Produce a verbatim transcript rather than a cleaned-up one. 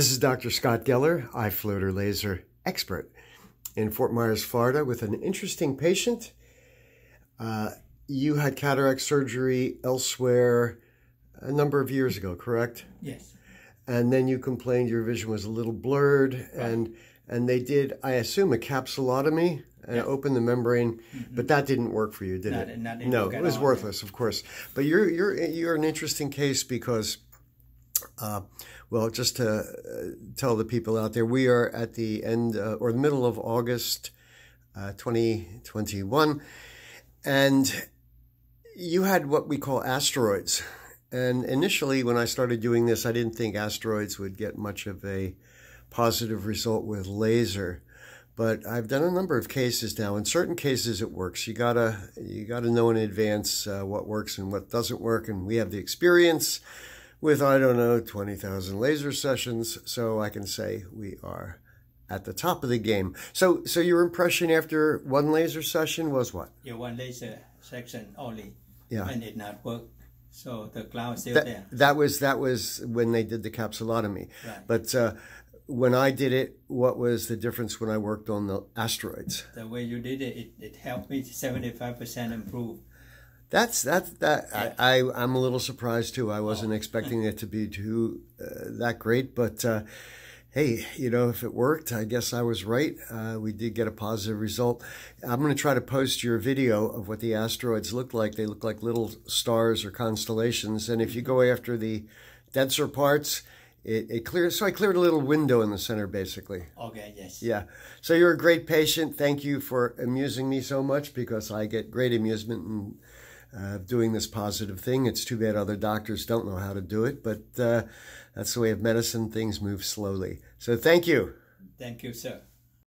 This is Doctor Scott Geller, iFloater laser expert in Fort Myers, Florida, with an interesting patient. Uh, you had cataract surgery elsewhere a number of years ago, correct? Yes. And then you complained your vision was a little blurred, right. and and they did, I assume, a capsulotomy and yes. opened the membrane, mm-hmm. but that didn't work for you, did not, it? Not no, it was all, worthless, yeah. of course. But you're you're you're an interesting case because. Uh, well, just to uh, tell the people out there, we are at the end uh, or the middle of August uh, twenty twenty-one, and you had what we call asteroids. And initially, when I started doing this, I didn't think asteroids would get much of a positive result with laser. But I've done a number of cases now. In certain cases, it works. You gotta you gotta know in advance uh, what works and what doesn't work, and we have the experience with, I don't know, twenty thousand laser sessions, so I can say we are at the top of the game. So so your impression after one laser session was what? Yeah, one laser section only, yeah. and it not work, so the cloud is still that, there. That was, that was when they did the capsulotomy. Right. But uh, when I did it, what was the difference when I worked on the asteroids? The way you did it, it, it helped me seventy-five percent improve. That's that that yeah. I, I I'm a little surprised too. I wasn't oh. expecting it to be too uh, that great, but uh, hey, you know, if it worked, I guess I was right. Uh, we did get a positive result. I'm going to try to post your video of what the asteroids look like. They look like little stars or constellations, and if you go after the denser parts, it, it clears. So I cleared a little window in the center, basically. Okay. Yes. Yeah. So you're a great patient. Thank you for amusing me so much because I get great amusement and. Uh, doing this positive thing. It's too bad other doctors don't know how to do it, but uh, that's the way of medicine. Things move slowly. So thank you. Thank you, sir.